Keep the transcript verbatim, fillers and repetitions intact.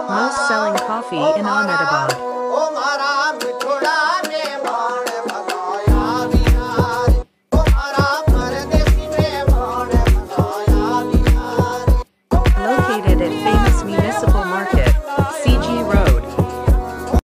While selling coffee in Ahmedabad. Located at famous